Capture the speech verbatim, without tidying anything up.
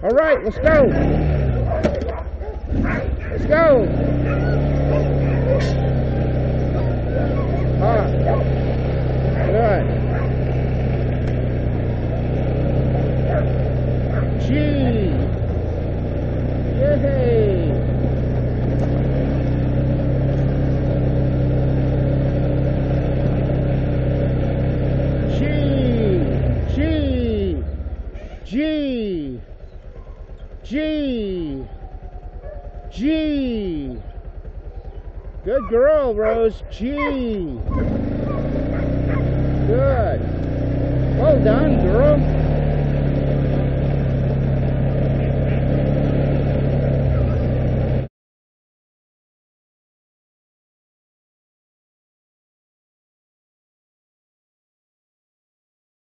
All right, let's go. Let's go. All right. All right. G. Yay. G. G. G. G. G. Good girl, Rose. G. Good. Well done, girl.